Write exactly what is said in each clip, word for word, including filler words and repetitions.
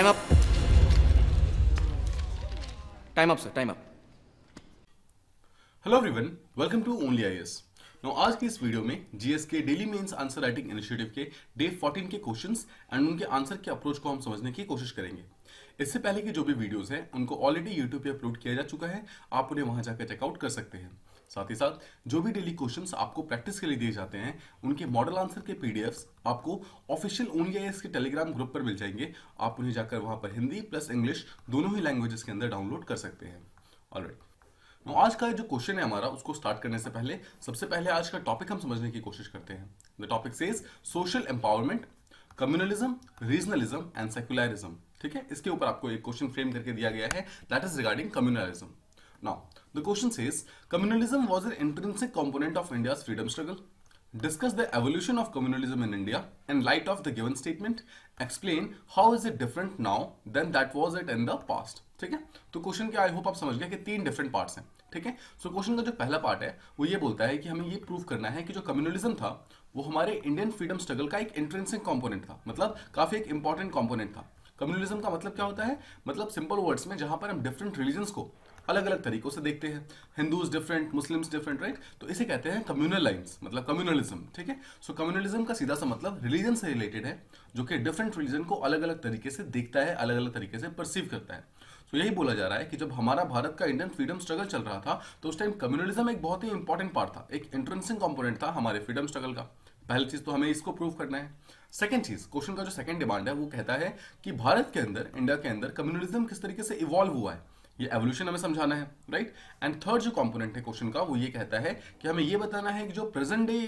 Time up, time up sir, time up. Hello everyone, welcome to only IAS. No आज की इस video में GS के daily mains answer writing initiative के day fourteen के questions and उनके answer के अप्रोच को हम समझने की कोशिश करेंगे। इससे पहले की जो भी वीडियोस हैं उनको ऑलरेडी यूट्यूब पे अपलोड किया जा चुका है, आप उन्हें वहां जाकर चेकआउट कर सकते हैं। साथ ही साथ जो भी डेली क्वेश्चंस आपको प्रैक्टिस के लिए दिए जाते हैं उनके मॉडल आंसर के पीडीएफ्स आपको ऑफिशियल ओनली आईएएस के टेलीग्राम ग्रुप पर मिल जाएंगे। आप उन्हें जाकर वहां पर हिंदी प्लस इंग्लिश दोनों ही लैंग्वेजेस के अंदर डाउनलोड कर सकते हैं। ऑलराइट, आज का जो क्वेश्चन है हमारा उसको स्टार्ट करने से पहले सबसे पहले आज का टॉपिक हम समझने की कोशिश करते हैं। The topic says social empowerment, communalism, regionalism and secularism. ठीक है, इसके ऊपर आपको एक क्वेश्चन फ्रेम करके दिया गया है, that is regarding communalism. Now the question says communalism was an intrinsic component of India's freedom struggle. Discuss the evolution of communalism in India in light of the given statement. Explain how is it different now than that was it in the past. ठीक है, तो question के आई hope आप समझ गए कि तीन different parts हैं। ठीक है, सो क्वेश्चन का जो पहला पार्ट है वो ये बोलता है कि हमें ये प्रूव करना है कि जो कम्युनलिज्म था वो हमारे इंडियन फ्रीडम स्ट्रगल का एक इंट्रिंसिक कंपोनेंट था, मतलब काफी एक इंपॉर्टेंट कंपोनेंट था। कम्युनलिज्म का मतलब क्या होता है, मतलब सिंपल वर्ड्स में जहां पर हम डिफरेंट रिलीजन्स को अलग अलग तरीकों से देखते हैं, Hindus different, Muslims different, right, तो इसे कहते हैं कम्युनल लाइंस, मतलब कम्युनलिज्म। ठीक है, सो कम्युनलिज्म का सीधा सा मतलब रिलीजन से रिलेटेड है, जो कि डिफरेंट रिलीजन को अलग अलग तरीके से देखता है, अलग अलग तरीके से परसीव करता है। तो so, यही बोला जा रहा है कि जब हमारा भारत का इंडियन फ्रीडम स्ट्रगल चल रहा था तो उस टाइम कम्युनलिज्म एक बहुत ही इंपॉर्टेंट पार्ट था, एक इंट्रिंसिक कंपोनेंट था हमारे फ्रीडम स्ट्रगल का। पहली चीज तो हमें इसको प्रूव करना है। सेकंड चीज, क्वेश्चन का जो सेकंड डिमांड है वो कहता है कि भारत के अंदर, इंडिया के अंदर कम्युनलिज्म किस तरीके से इवॉल्व हुआ है, ये एवोल्यूशन हमें समझाना है, राइट। एंड थर्ड जो कंपोनेंट है क्वेश्चन का वो ये कहता है कि हमें ये बताना है कि जो प्रेजेंट डे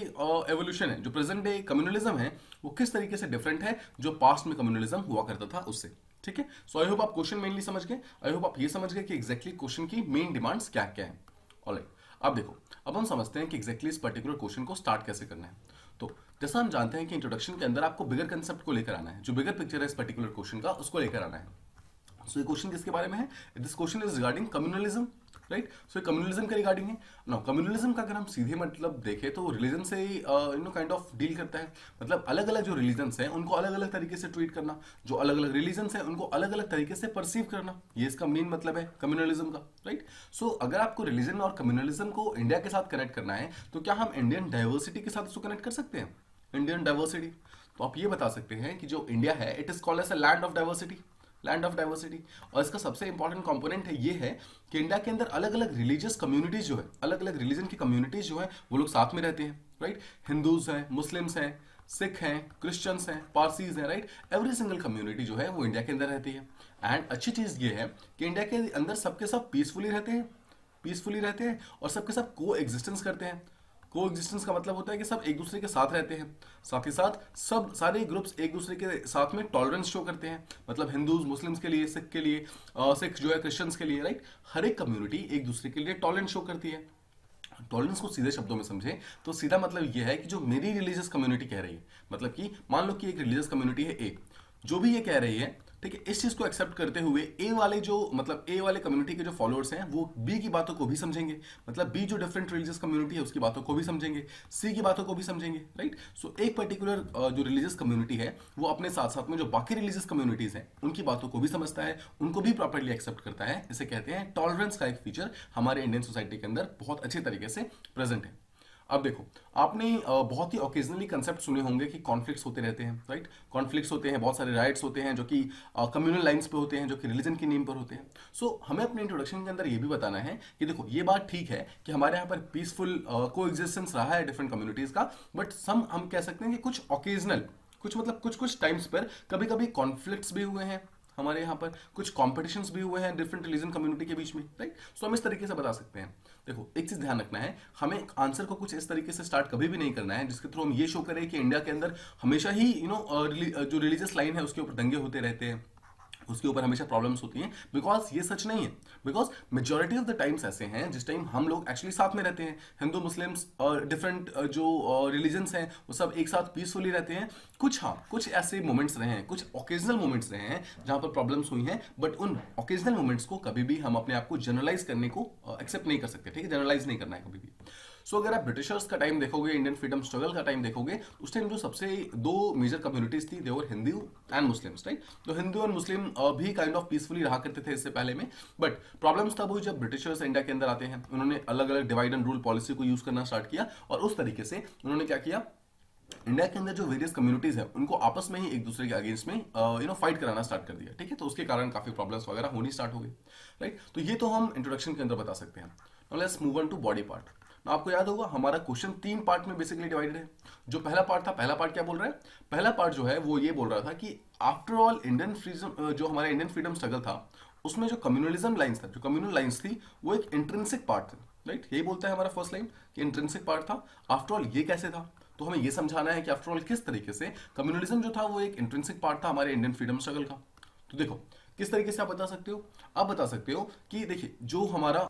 एवोल्यूशन है, जो प्रेजेंट डे कम्युनलिज्म है वो किस तरीके से डिफरेंट है जो पास्ट में कम्युनलिज्म हुआ करता था उससे। ठीक है, सो आई होप आप क्वेश्चन मेनली समझ गए। आई होप आप ये समझ गए कि एग्जैक्टली क्वेश्चन की मेन डिमांड्स क्या क्या है। ऑलराइट, अब देखो, अब हम समझते हैं कि एग्जैक्टली इस पर्टिकुलर क्वेश्चन को स्टार्ट कैसे करना है। तो जैसा हम जानते हैं कि इंट्रोडक्शन के अंदर आपको बिगर कंसेप्ट को लेकर आना है, जो बिगर पिक्चर है इस पर्टिकुलर क्वेश्चन का उसको लेकर आना है। सो ये क्वेश्चन किसके बारे में है, this question is regarding communalism, right. So ये कम्युनलिज्म के रिगार्डिंग है। नाउ कम्युनलिज्म का अगर हम सीधे मतलब देखें तो रिलीजन से ही you know kind of deal करता है, मतलब अलग अलग जो रिलीजन्स हैं उनको अलग अलग तरीके से ट्रीट करना, जो अलग अलग रिलीजन्स हैं उनको अलग अलग तरीके से परसीव करना, ये इसका मेन मतलब है कम्युनलिज्म का, राइट। सो अगर आपको रिलीजन और कम्युनलिज्म को इंडिया के साथ कनेक्ट करना है तो क्या हम इंडियन डाइवर्सिटी के साथ इसको कनेक्ट कर सकते हैं, इंडियन डाइवर्सिटी? तो आप ये बता सकते हैं कि जो इंडिया है it is called as a land of diversity, land of diversity. और इसका सबसे इंपॉर्टेंट कंपोनेंट है ये है कि इंडिया के अंदर अलग अलग रिलीजियस कम्युनिटीज जो है, अलग अलग रिलीजन की कम्युनिटीज जो है वो लोग साथ में रहते हैं, राइट। हिंदूज हैं, मुस्लिम्स हैं, सिख हैं, क्रिश्चियंस हैं, पारसीज हैं, राइट। एवरी सिंगल कम्युनिटी जो है वो इंडिया के अंदर रहती है। एंड अच्छी चीज़ ये है कि इंडिया के अंदर सबके सब पीसफुली रहते हैं, पीसफुली रहते हैं और सबके सब को एग्जिस्टेंस करते हैं। को एग्जिस्टेंस का मतलब होता है कि सब एक दूसरे के साथ रहते हैं, साथ ही साथ सब सारे ग्रुप्स एक दूसरे के साथ में टॉलरेंस शो करते हैं, मतलब हिंदूज मुस्लिम्स के लिए, सिख के लिए, सिख जो है क्रिश्चियंस के लिए, राइट, हर एक कम्युनिटी एक दूसरे के लिए टॉलरेंस शो करती है। टॉलरेंस को सीधे शब्दों में समझे तो सीधा मतलब यह है कि जो मेरी रिलीजियस कम्युनिटी कह रही है, मतलब कि मान लो कि एक रिलीजियस कम्युनिटी है ए, जो भी ये कह रही है, ठीक है, इस चीज को एक्सेप्ट करते हुए ए वाले जो मतलब ए वाले कम्युनिटी के जो फॉलोअर्स हैं वो बी की बातों को भी समझेंगे, मतलब बी जो डिफरेंट रिलीजियस कम्युनिटी है उसकी बातों को भी समझेंगे, सी की बातों को भी समझेंगे, राइट। सो एक पर्टिकुलर जो रिलीजियस कम्युनिटी है वो अपने साथ साथ में जो बाकी रिलीजियस कम्युनिटीज हैं उनकी बातों को भी समझता है, उनको भी प्रॉपरली एक्सेप्ट करता है। इसे कहते हैं टॉलरेंस का एक फीचर हमारे इंडियन सोसाइटी के अंदर बहुत अच्छे तरीके से प्रेजेंट है। अब देखो, आपने बहुत ही ओकेजनली कंसेप्ट सुने होंगे कि कॉन्फ्लिक्ट्स होते रहते हैं, राइट, कॉन्फ्लिक्ट्स होते हैं, बहुत सारे राइट्स होते हैं जो कि कम्युनल लाइंस पे होते हैं, जो कि रिलीजन के नेम पर होते हैं। सो so, हमें अपने इंट्रोडक्शन के अंदर ये भी बताना है कि देखो ये बात ठीक है कि हमारे यहाँ पर पीसफुल को एग्जिस्टेंस रहा है डिफरेंट कम्युनिटीज का, बट सम हम कह सकते हैं कि कुछ ओकेजनल, कुछ मतलब कुछ कुछ टाइम्स पर कभी कभी कॉन्फ्लिक्ट्स भी हुए हैं हमारे यहाँ पर, कुछ कॉम्पिटिशन्स भी हुए हैं डिफरेंट रिलीजन कम्युनिटी के बीच में, राइट। सो हम इस तरीके से बता सकते हैं। देखो एक चीज़ ध्यान रखना है, हमें आंसर को कुछ इस तरीके से स्टार्ट कभी भी नहीं करना है जिसके थ्रू हम ये शो करें कि इंडिया के अंदर हमेशा ही यू नो जो रिलीजियस लाइन है उसके ऊपर दंगे होते रहते हैं, उसके ऊपर हमेशा प्रॉब्लम्स होती हैं, बिकॉज ये सच नहीं है। Because majority of the times ऐसे हैं जिस टाइम हम लोग एक्चुअली साथ में रहते हैं, हिंदू मुस्लिम्स और डिफरेंट जो रिलीजन्स हैं वो सब एक साथ पीसफुली रहते हैं। कुछ हाँ कुछ ऐसे मोमेंट्स रहे हैं, कुछ ओकेजनल मोमेंट्स रहे हैं जहाँ पर प्रॉब्लम्स हुई हैं, बट उन ओकेजनल मोमेंट्स को कभी भी हम अपने आप को जनरलाइज करने को एक्सेप्ट नहीं कर सकते। ठीक है, जनरलाइज नहीं करना है कभी भी। सो so, अगर आप ब्रिटिशर्स का टाइम देखोगे, इंडियन फ्रीडम स्ट्रगल का टाइम देखोगे, उस टाइम जो सबसे दो मेजर कम्युनिटीज थी they were Hindu and Muslims, right. तो हिंदू एंड मुस्लिम भी काइंड ऑफ पीसफुली रहा करते थे इससे पहले में, बट प्रॉब्लम्स तब हुई जब ब्रिटिशर्स इंडिया के अंदर आते हैं। उन्होंने अलग अलग डिवाइड एंड रूल पॉलिसी को यूज करना स्टार्ट किया और उस तरीके से उन्होंने क्या किया, इंडिया के अंदर जो वेरियस कम्युनिटीज है उनको आपस में ही एक दूसरे के अगेंस्ट में यू नो फाइट कराना स्टार्ट कर दिया, ठीक है। तो उसके कारण काफी प्रॉब्लम्स वगैरह होनी स्टार्ट हो गई, राइट। तो ये तो हम इंट्रोडक्शन के अंदर बता सकते हैं। Now let's move on to body part. आपको याद होगा हमारा क्वेश्चन तीन पार्ट में बेसिकली डिवाइडेड है। जो पहला पार्ट था, पहला पार्ट क्या बोल रहा है, पहला पार्ट जो है वो ये बोल रहा था कि आफ्टर ऑल इंडियन फ्रीडम, जो हमारा इंडियन फ्रीडम स्ट्रगल था उसमें जो कम्युनलिज्म लाइन्स था, जो कम्युनल लाइन्स थी वो एक इंट्रिंसिक पार्ट था, राइट। यही बोलता है हमारा फर्स्ट लाइन कि इंट्रिंसिक पार्ट था। आफ्टर ऑल ये कैसे था, तो हमें ये समझाना है कि आफ्टर ऑल किस तरीके से कम्युनलिज्म जो था वो एक इंट्रिंसिक पार्ट था हमारे इंडियन फ्रीडम स्ट्रगल का। तो देखो किस तरीके से आप बता सकते हो, आप बता सकते हो कि देखिए जो हमारा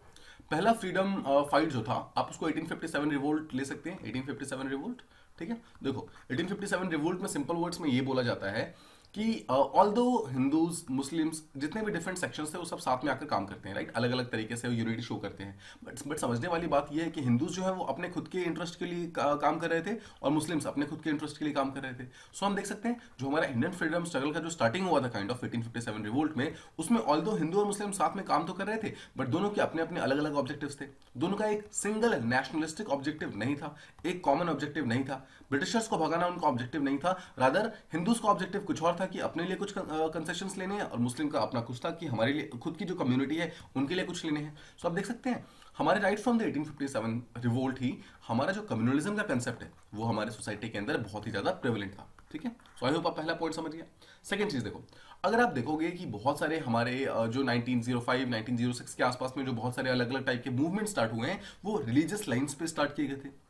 पहला फ्रीडम फाइट जो था, आप उसको अठारह सौ सत्तावन रिवोल्ट ले सकते हैं, अठारह सौ सत्तावन रिवोल्ट, ठीक है। देखो अठारह सौ सत्तावन रिवोल्ट में सिंपल वर्ड्स में ये बोला जाता है कि ऑल्दो हिंदूज मुस्लिम्स जितने भी डिफरेंट सेक्शंस थे वो सब साथ में आकर काम करते हैं, राइट, अलग अलग तरीके से यूनिटी शो करते हैं, बट बट समझने वाली बात ये है कि हिंदूज जो है वो अपने खुद के इंटरेस्ट के लिए का, काम कर रहे थे और मुस्लिम्स अपने खुद के इंटरेस्ट के लिए काम कर रहे थे। सो so, हम देख सकते हैं जो हमारा इंडियन फ्रीडम स्ट्रगल का जो स्टार्टिंग हुआ था kind of eighteen fifty seven revolt में, उसमें ऑल्दो हिंदू और मुस्लिम साथ में काम तो कर रहे थे बट दोनों के अपने अपने अलग अलग ऑब्जेक्टिव्स थे। दोनों का एक सिंगल नेशनलिस्टिक ऑब्जेक्टिव नहीं था, एक कॉमन ऑब्जेक्टिव नहीं था। ब्रिटिशर्स को भगाना उनका ऑब्जेक्टिव नहीं था, रादर हिंदूज का ऑब्जेक्टिव कुछ और था कि अपने लिए कुछ कंसेशंस लेने हैं और मुस्लिम का अपना कुछ था कि हमारे लिए खुद की जो कम्युनिटी है उनके लिए कुछ लेने हैं। सो आप देख सकते हैं हमारे राइट फ्रॉम द अठारह सौ सत्तावन रिवोल्ट ही हमारा जो कम्युनलिज्म का कंसेप्ट है वो हमारे सोसाइटी के अंदर बहुत ही ज्यादा प्रेवलेंट था, ठीक है। सो आई होप आप पहला पॉइंट समझ गया। सेकंड चीज देखो, अगर आप देखोगे कि बहुत सारे हमारे जो nineteen o five, nineteen o six के आसपास में जो बहुत सारे अलग अलग टाइप के मूवमेंट स्टार्ट हुए हैं वो रिलीजियस लाइन्स पे स्टार्ट किए गए थे।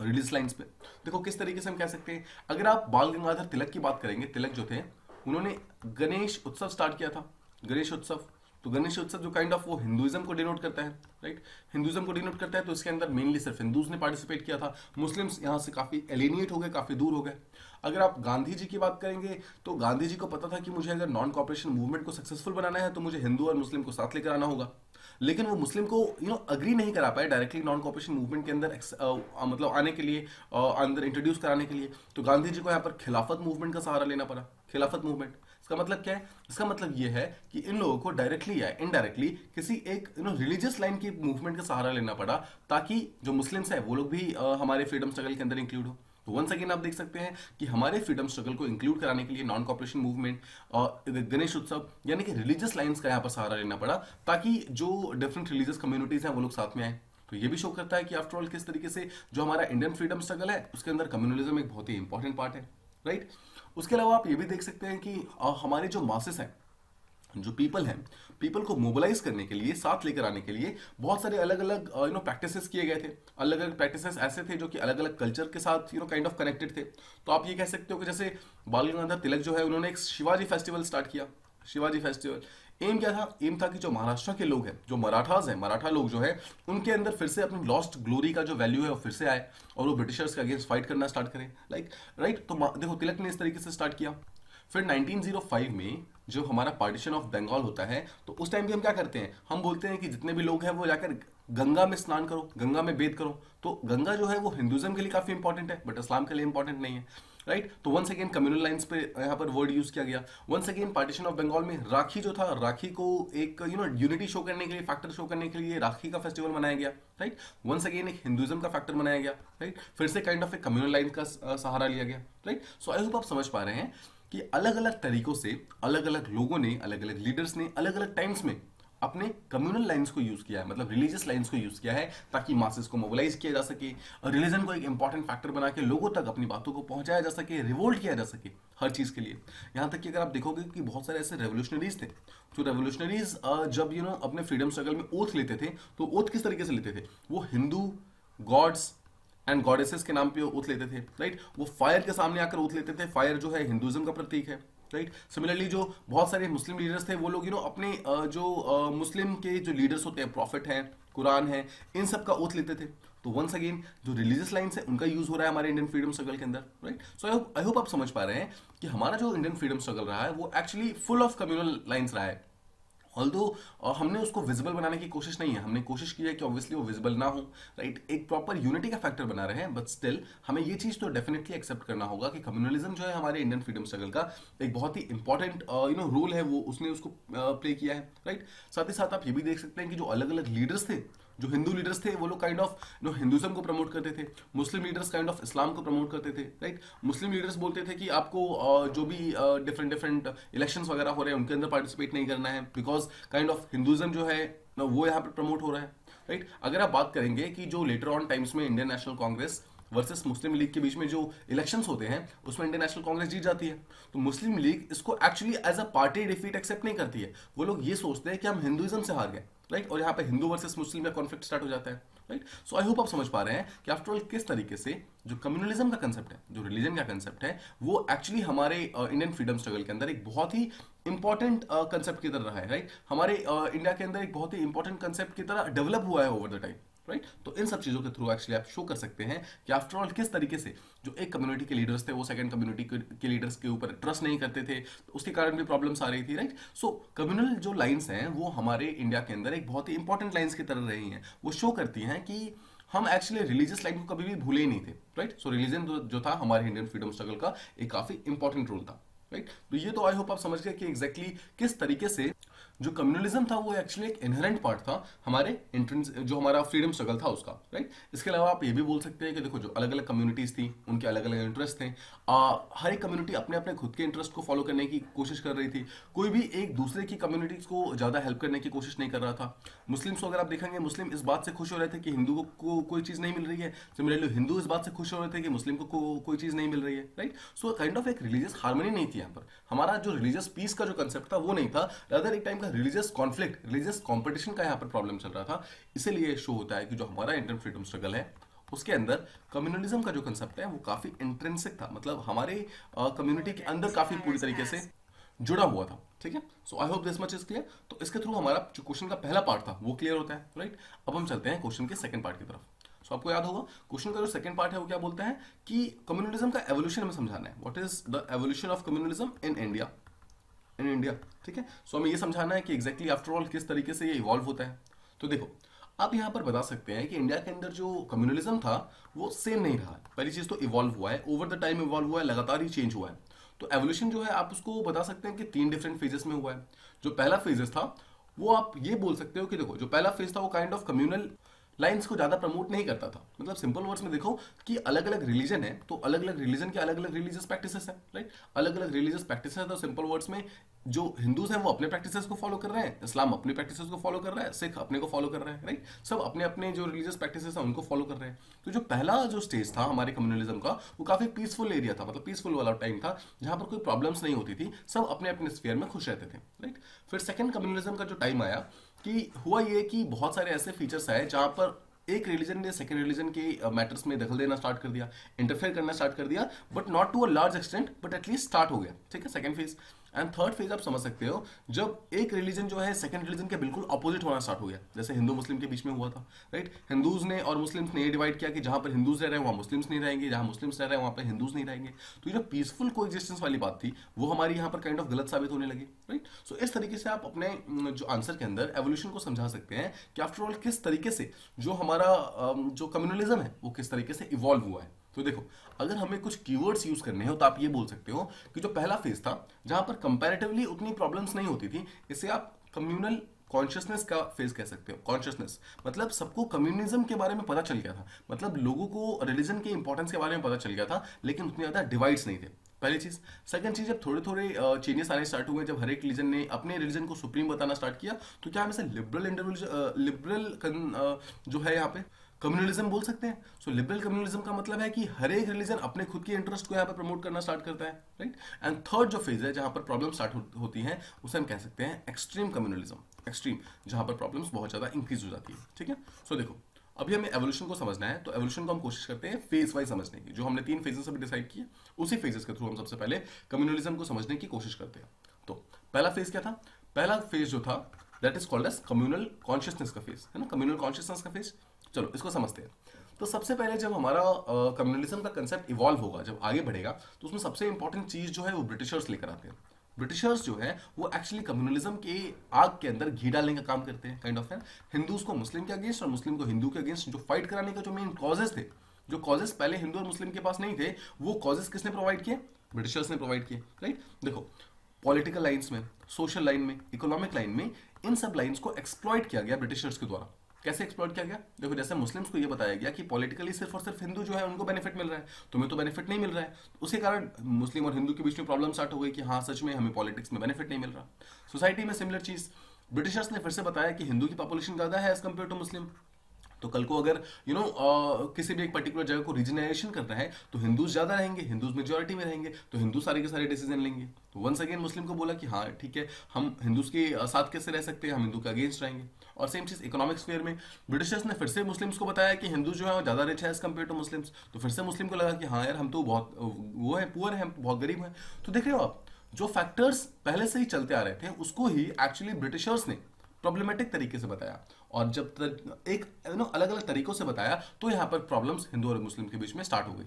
रिलीज लाइंस पे देखो किस तरीके से हम कह सकते हैं, अगर आप बाल गंगाधर तिलक की बात करेंगे, तिलक जो थे उन्होंने गणेश उत्सव स्टार्ट किया था। गणेश उत्सव, तो गणेश उत्सव जो काइंड ऑफ वो हिंदुइज्म को डिनोट करता है, राइट, हिंदुइज्म को डिनोट करता है। तो इसके अंदर मेनली सिर्फ हिंदूज ने पार्टिसिपेट किया था, मुस्लिम्स यहाँ से काफ़ी एलिनिएट हो गए, काफ़ी दूर हो गए। अगर आप गांधी जी की बात करेंगे तो गांधी जी को पता था कि मुझे अगर नॉन कॉपरेशन मूवमेंट को सक्सेसफुल बनाना है तो मुझे हिंदू और मुस्लिम को साथ लेकर आना होगा, लेकिन वो मुस्लिम को यू नो अग्री नहीं करा पाए डायरेक्टली नॉन कॉपरेशन मूवमेंट के अंदर आ, मतलब आने के लिए आ, अंदर इंट्रोड्यूस कराने के लिए। तो गांधी जी को यहाँ पर खिलाफत मूवमेंट का सहारा लेना पड़ा। खिलाफत मूवमेंट इसका मतलब क्या है, इसका मतलब ये है कि इन लोगों को डायरेक्टली या इनडायरेक्टली किसी एक यू नो रिलीजियस लाइन की मूवमेंट का सहारा लेना पड़ा ताकि जो मुस्लिम्स हैं वो लोग भी आ, हमारे फ्रीडम स्ट्रगल के अंदर इंक्लूड हो। तो वंस अगेन आप देख सकते हैं कि हमारे फ्रीडम स्ट्रगल को इंक्लूड कराने के लिए नॉन कॉपरेशन मूवमेंट और गणेश उत्सव यानी कि रिलीजियस लाइन्स का यहाँ पर सहारा लेना पड़ा ताकि जो डिफरेंट रिलीजियस कम्युनिटीज़ हैं वो लोग साथ में आए। तो ये भी शो करता है कि आफ्टर ऑल किस तरीके से जो हमारा इंडियन फ्रीडम स्ट्रगल है उसके अंदर कम्युनलिज्म एक बहुत ही इंपॉर्टेंट पार्ट है, राइट। उसके अलावा आप ये भी देख सकते हैं कि हमारे जो मासेस हैं, जो पीपल हैं, पीपल को मोबिलाइज करने के लिए, साथ लेकर आने के लिए बहुत सारे अलग अलग यू नो प्रैक्टिसेस किए गए थे। अलग अलग प्रैक्टिसेस ऐसे थे जो कि अलग अलग कल्चर के साथ you know kind of connected थे। तो आप ये कह सकते हो कि जैसे बाल गंगाधर तिलक जो है उन्होंने एक शिवाजी फेस्टिवल स्टार्ट किया। शिवाजी फेस्टिवल एम क्या था, एम था कि जो महाराष्ट्र के लोग हैं, जो मराठाज हैं, मराठा लोग जो है उनके अंदर फिर से अपनी लॉस्ट ग्लोरी का जो वैल्यू है वो फिर से आए और वो ब्रिटिशर्स के अगेंस्ट फाइट करना स्टार्ट करें, लाइक राइट। तो देखो तिलक ने इस तरीके से स्टार्ट किया। फिर नाइनटीन ओ फाइव में जो हमारा पार्टीशन ऑफ बंगाल होता है तो उस टाइम भी हम क्या करते हैं, हम बोलते हैं कि जितने भी लोग हैं वो जाकर गंगा में स्नान करो, गंगा में वेद करो। तो गंगा जो है वो हिंदुइज्म के लिए काफ़ी इंपॉर्टेंट है बट इस्लाम के लिए इंपॉर्टेंट नहीं है, राइट right? तो वंस अगेन कम्युनल लाइन्स पे यहाँ पर वर्ड यूज किया गया। Once again partition of Bengal में राखी जो था, राखी को एक यू नो यूनिटी शो करने के लिए, फैक्टर शो करने के लिए राखी का फेस्टिवल मनाया गया, राइट। वंस अगेन एक हिंदुइज्म का फैक्टर मनाया गया, राइट right? फिर से काइंड ऑफ एक कम्युनल लाइन का सहारा लिया गया, राइट। सो आई होप आप समझ पा रहे हैं कि अलग अलग तरीकों से अलग अलग लोगों ने, अलग अलग लीडर्स ने अलग अलग टाइम्स में अपने कम्युनल लाइन्स को यूज़ किया है, मतलब रिलीजियस लाइन्स को यूज़ किया है ताकि मासेस को मोबिलाइज किया जा सके, रिलीजन को एक इंपॉर्टेंट फैक्टर बना के लोगों तक अपनी बातों को पहुंचाया जा सके, रिवोल्ट किया जा सके हर चीज़ के लिए। यहाँ तक कि अगर आप देखोगे कि बहुत सारे ऐसे रेवोल्यूशनरीज थे, जो रेवोल्यूशनरीज जब यू नो अपने फ्रीडम स्ट्रगल में ओथ लेते थे तो ओथ किस तरीके से लेते थे, वो हिंदू गॉड्स एंड गॉडेसेस के नाम पे ओथ लेते थे, राइट। वो फायर के सामने आकर ओथ लेते थे, फायर जो है हिंदुइज्म का प्रतीक है, राइट। सिमिलरली जो बहुत सारे मुस्लिम लीडर्स थे वो लोग यू नो अपने जो मुस्लिम के जो लीडर्स होते हैं, प्रॉफिट हैं, कुरान है, इन सब का ओथ लेते थे। तो वंस अगेन जो रिलीजियस लाइन्स है उनका यूज हो रहा है हमारे इंडियन फ्रीडम स्ट्रगल के अंदर, राइट। सो आई होप आप समझ पा रहे हैं कि हमारा जो इंडियन फ्रीडम स्ट्रगल रहा है वो actually full of communal lines रहा है। ऑल्दो और हमने उसको विजिबल बनाने की कोशिश नहीं है, हमने कोशिश की है कि ऑब्वियसली वो विजिबल ना हो, राइट right? एक प्रॉपर यूनिटी का फैक्टर बना रहे हैं, बट स्टिल हमें ये चीज़ तो डेफिनेटली एक्सेप्ट करना होगा कि कम्युनलिज्म जो है हमारे इंडियन फ्रीडम स्ट्रगल का एक बहुत ही इंपॉर्टेंट यू नो रोल है, वो उसने उसको प्ले uh, किया है, राइट right? साथ ही साथ आप ये भी देख सकते हैं कि जो अलग अलग लीडर्स थे, जो हिंदू लीडर्स थे वो लोग काइंड ऑफ नो हिंदुइज्म को प्रमोट करते थे, Muslim leaders kind of Islam को प्रमोट करते थे, राइट right? मुस्लिम लीडर्स बोलते थे कि आपको uh, जो भी डिफरेंट डिफरेंट इलेक्शंस वगैरह हो रहे हैं उनके अंदर पार्टिसिपेट नहीं करना है, बिकॉज काइंड ऑफ हिंदुइज्म जो है नो वो यहाँ पे प्रमोट हो रहा है, राइट right? अगर आप बात करेंगे कि जो लेटर ऑन टाइम्स में Indian National Congress versus Muslim League के बीच में जो इलेक्शंस होते हैं उसमें इंडियन नेशनल कांग्रेस जीत जाती है, तो मुस्लिम लीग इसको actually as a party defeat accept नहीं करती है, वो लोग ये सोचते हैं कि हम हिंदुइज्म से हार गए, राइट right? और यहाँ पे हिंदू वर्सेस मुस्लिम का कॉन्फ्लिक्ट स्टार्ट हो जाता है, राइट सो आई होप आप समझ पा रहे हैं कि आफ्टर ऑल किस तरीके से जो कम्युनलिज्म का कंसेप्ट है, जो रिलीजन का कंसेप्ट है, वो एक्चुअली हमारे इंडियन फ्रीडम स्ट्रगल के अंदर एक बहुत ही इंपॉर्टेंट कंसेप्ट uh, की तरह रहा है, राइट right? हमारे इंडिया uh, के अंदर एक बहुत ही इंपॉर्टेंट कंसेप्ट की तरह डेवलप हुआ है over the time, right right? तो इन सब चीज़ों के थ्रू एक्चुअली आप शो कर सकते हैं कि आफ्टर ऑल किस तरीके से जो एक कम्युनिटी के लीडर्स थे वो सेकंड कम्युनिटी के लीडर्स के ऊपर ट्रस्ट नहीं करते थे, तो उसके कारण भी प्रॉब्लम्स आ रही थी, राइट सो कम्युनल जो लाइंस हैं वो हमारे इंडिया के अंदर एक बहुत ही इंपॉर्टेंट लाइंस की तरह रही हैं, वो शो करती हैं कि हम एक्चुअली रिलीजियस लाइन को कभी भी भूले ही नहीं थे, राइट सो रिलीजन जो था हमारे इंडियन फ्रीडम स्ट्रगल का एक काफ़ी इंपॉर्टेंट रोल था, राइट right? तो ये तो आई होप आप समझ गए कि एग्जैक्टली exactly किस तरीके से जो कम्युनलिज्म था वो एक्चुअली एक इनहेरेंट पार्ट था हमारे इंट्रेंस जो हमारा फ्रीडम स्ट्रगल था उसका, राइट right? इसके अलावा आप ये भी बोल सकते हैं कि देखो जो अलग अलग कम्युनिटीज़ थी उनके अलग अलग इंटरेस्ट थे, आ, हर एक कम्युनिटी अपने अपने खुद के इंटरेस्ट को फॉलो करने की कोशिश कर रही थी, कोई भी एक दूसरे की कम्युनिटीज़ को ज़्यादा हेल्प करने की कोशिश नहीं कर रहा था। मुस्लिम्स अगर आप देखेंगे मुस्लिम इस बात से खुश हो रहे थे कि हिंदू को, को कोई चीज़ नहीं मिल रही है, सिमिलरली हिंदू इस बात से खुश हो रहे थे कि मुस्लिम को, को कोई चीज़ नहीं मिल रही है, राइट सो काइंड ऑफ एक रिलीजियस हार्मनी नहीं थी यहाँ पर, हमारा जो रिलीजियस पीस का जो कंसेप्ट था वो नहीं था, रादर एक टाइम का रिलीजियस कॉन्फ्लिक्ट रिलीजियस कंपटीशन का यहाँ पर प्रॉब्लम चल रहा था। इसीलिए शो होता है कि जो हमारा इंडियन फ्रीडम स्ट्रगल है उसके अंदर कम्युनलिज्म का जो कंसेप्ट है वो काफ़ी इंट्रेंसिक था, मतलब हमारे कम्युनिटी uh, के अंदर काफ़ी पूरी तरीके से जुड़ा हुआ था, ठीक है। So I hope this much is clear. तो इसके थ्रू हमारा जो क्वेश्चन का पहला पार्ट था वो क्लियर होता है, राइट right? अब हम चलते हैं क्वेश्चन के सेकेंड पार्ट की तरफ। So, आपको याद होगा क्वेश्चन का जो सेकंड पार्ट है वो क्या बोलता है कि कम्युनलिज्म का एवोल्यूशन हमें समझाना है, what is the evolution of communalism in India in India ठीक है। सो हमें ये समझाना है कि एग्जैक्टली आफ्टर ऑल किस तरीके से ये इवॉल्व होता है। तो देखो आप यहाँ पर बता सकते हैं कि इंडिया के अंदर जो कम्युनलिज्म था वो सेम नहीं रहा। पहली चीज़ तो इवॉल्व हुआ है, ओवर द टाइम इवॉल्व हुआ है, लगातार ही चेंज हुआ है। तो एवोल्यूशन जो है आप उसको बता सकते हैं कि तीन डिफरेंट फेजेस में हुआ है। जो पहला फेजेस था वो आप ये बोल सकते हो कि देखो जो पहला फेज था वो काइंड ऑफ कम्युनल लाइंस को ज़्यादा प्रमोट नहीं करता था। मतलब सिंपल वर्ड्स में देखो कि अलग अलग रिलीजन है तो अलग अलग रिलीजन के अलग अलग रिलीजियस प्रैक्टिसेस हैं, राइट अलग अलग रिलीजियस प्रैक्टिसेस है। तो सिंपल वर्ड्स में जो हिंदूज हैं वो अपने प्रैक्टिसेस को फॉलो कर रहे हैं, इस्लाम अपने प्रैक्टिसेस को फॉलो कर रहा है, सिख अपने को फॉलो कर रहे हैं, राइट सब अपने अपने जो रिलीजियस प्रैक्टिसेस हैं उनको फॉलो कर रहे हैं। तो जो पहला जो स्टेज था हमारे कम्युनलिज्म का वो काफ़ी पीसफुल एरिया था, मतलब पीसफुल वाला टाइम था जहाँ पर कोई प्रॉब्लम्स नहीं होती थी, सब अपने अपने स्फीयर में खुश रहते थे, राइट। फिर सेकेंड कम्युनलिज्म का जो टाइम आया कि हुआ ये कि बहुत सारे ऐसे फीचर्स आए जहाँ पर एक रिलीजन ने सेकेंड रिलीजन के मैटर्स में दखल देना स्टार्ट कर दिया, इंटरफेयर करना स्टार्ट कर दिया, but not to a large extent, but at least start हो गया, ठीक है second phase. And third phase आप समझ सकते हो जब एक रिलीजन जो है सेकेंड रिलीजन के बिल्कुल अपोजिट होना स्टार्ट हो गया, जैसे हिंदू मुस्लिम के बीच में हुआ था, राइट right? हिंदूज ने और मुस्लिम्स ने ये डिवाइड किया कि जहाँ पर हिंदूज रह रहे हैं वहाँ मुस्लिम्स नहीं रहेंगे, जहाँ मुस्लिम्स रह रहे हैं वहाँ पर हिंदूज नहीं रहेंगे। तो ये जो पीसफुल को एग्जिस्टेंस वाली बात थी वो हमारी यहाँ पर काइंड ऑफ गलत साबित होने लगी, राइट सो इस तरीके से आप अपने जो आंसर के अंदर एवोल्यूशन को समझा सकते हैं कि आफ्टर ऑल किस तरीके से जो हमारा जो कम्युनलिज्म है वो किस तरीके से इवॉल्व हुआ है। तो देखो अगर हमें कुछ कीवर्ड्स यूज करने हो तो आप ये बोल सकते हो कि जो पहला फेज था जहां पर कंपैरेटिवली उतनी प्रॉब्लम्स नहीं होती थी, इसे आप कम्युनल कॉन्शियसनेस का फेज कह सकते हो। कॉन्शियसनेस मतलब सबको कम्युनिज्म के बारे में पता चल गया था, मतलब लोगों को रिलीजन के इंपॉर्टेंस के बारे में पता चल गया था, लेकिन उतने ज़्यादा डिवाइड्स नहीं थे, पहली चीज़। सेकंड चीज़, जब थोड़े थोड़े चेंजेस आने स्टार्ट हुए, जब हर एक रिलीजन ने अपने रिलीजन को सुप्रीम बताना स्टार्ट किया, तो क्या हम इसे लिबरल लिबरल जो है यहाँ पे कम्युनलिज्म बोल सकते हैं। सो लिबरल कम्युनलिज्म का मतलब है कि हर एक रिलीजन अपने खुद के इंटरेस्ट को यहाँ पर प्रमोट करना स्टार्ट करता है, राइट एंड थर्ड जो फेज है जहाँ पर प्रॉब्लम स्टार्ट हो, होती हैं उसे हम कह सकते हैं एक्सट्रीम कम्युनलिज्म, एक्सट्रीम जहाँ पर प्रॉब्लम्स बहुत ज़्यादा इंक्रीज हो जाती है, ठीक है। सो देखो अभी हमें एवोल्यूशन को समझना है, तो एवोल्यूशन को हम कोशिश करते हैं फेज वाइज समझने की। जो हमने तीन फेजेस अभी डिसाइड किए उसी फेजेस के थ्रू हम सबसे पहले कम्युनलिज्म को समझने की कोशिश करते हैं। तो पहला फेज क्या था? पहला फेज जो था that is called as communal consciousness का फेज, है ना, कम्युनल कॉन्शियसनेस का फेज। चलो इसको समझते हैं। तो सबसे पहले जब हमारा कम्युनलिज्म uh, का कंसेप्ट इवॉल्व होगा, जब आगे बढ़ेगा, तो उसमें सबसे इंपॉर्टेंट चीज़ जो है वो ब्रिटिशर्स लेकर आते हैं। ब्रिटिशर्स जो है वो एक्चुअली कम्युनलिज्म के आग के अंदर घी डालने का काम करते हैं, काइंड ऑफ है हिंदूज को मुस्लिम के अगेंस्ट और मुस्लिम को हिंदू के अगेंस्ट। जो फाइट कराने का जो मेन कॉजेस थे, जो कॉजेस पहले हिंदू और मुस्लिम के पास नहीं थे, वो कॉजेस किसने प्रोवाइड किए? ब्रिटिशर्स ने प्रोवाइड किए, राइट। देखो पॉलिटिकल लाइन्स में, सोशल लाइन में, इकोनॉमिक लाइन में, इन सब लाइन्स को एक्सप्लॉइट किया गया ब्रिटिशर्स के द्वारा। कैसे एक्सप्लॉइट किया गया? देखो जैसे मुस्लिम्स को ये बताया गया कि पॉलिटिकली सिर्फ और सिर्फ हिंदू जो है उनको बेनिफिट मिल रहा है, तुम्हें तो बेनिफिट नहीं मिल रहा है। उसके कारण मुस्लिम और हिंदू के बीच में प्रॉब्लम स्टार्ट हो गई कि हाँ सच में हमें पॉलिटिक्स में बेनिफिट नहीं मिल रहा। सोसाइटी में सिमिलर चीज़, ब्रिटिशर्स ने फिर से बताया कि हिंदू की पॉपुलेशन ज़्यादा है एज कम्पेयर टू मुस्लिम, तो कल को अगर यू you नो know, किसी भी एक पर्टिकुलर जगह को रीजनलाइजेशन करना है तो हिंदूज ज़्यादा रहेंगे, हिंदूज मेजोरिटी में रहेंगे, तो हिंदू सारे के सारे डिसीजन लेंगे। तो वंस अगेन मुस्लिम को बोला कि हाँ ठीक है, हम हिंदूज के साथ कैसे रह सकते हैं, हम हिंदू के अगेंस्ट रहेंगे। और सेम चीज़ इकोनॉमिक स्फीयर में, ब्रिटिशर्स ने फिर से मुस्लिम्स को बताया कि हिंदू जो है ज़्यादा रिच है एज कम्पेयर टू मुस्लिम्स, तो फिर से मुस्लिम को लगा कि हाँ यार हम तो बहुत वो है, पुअर है, बहुत गरीब हैं। तो देख रहे हो आप, जो फैक्टर्स पहले से ही चलते आ रहे थे उसको ही एक्चुअली ब्रिटिशर्स ने प्रॉब्लमेटिक तरीके से बताया, और जब तक एक यू नो अलग अलग तरीकों से बताया तो यहाँ पर प्रॉब्लम्स हिंदू और मुस्लिम के बीच में स्टार्ट हो गई।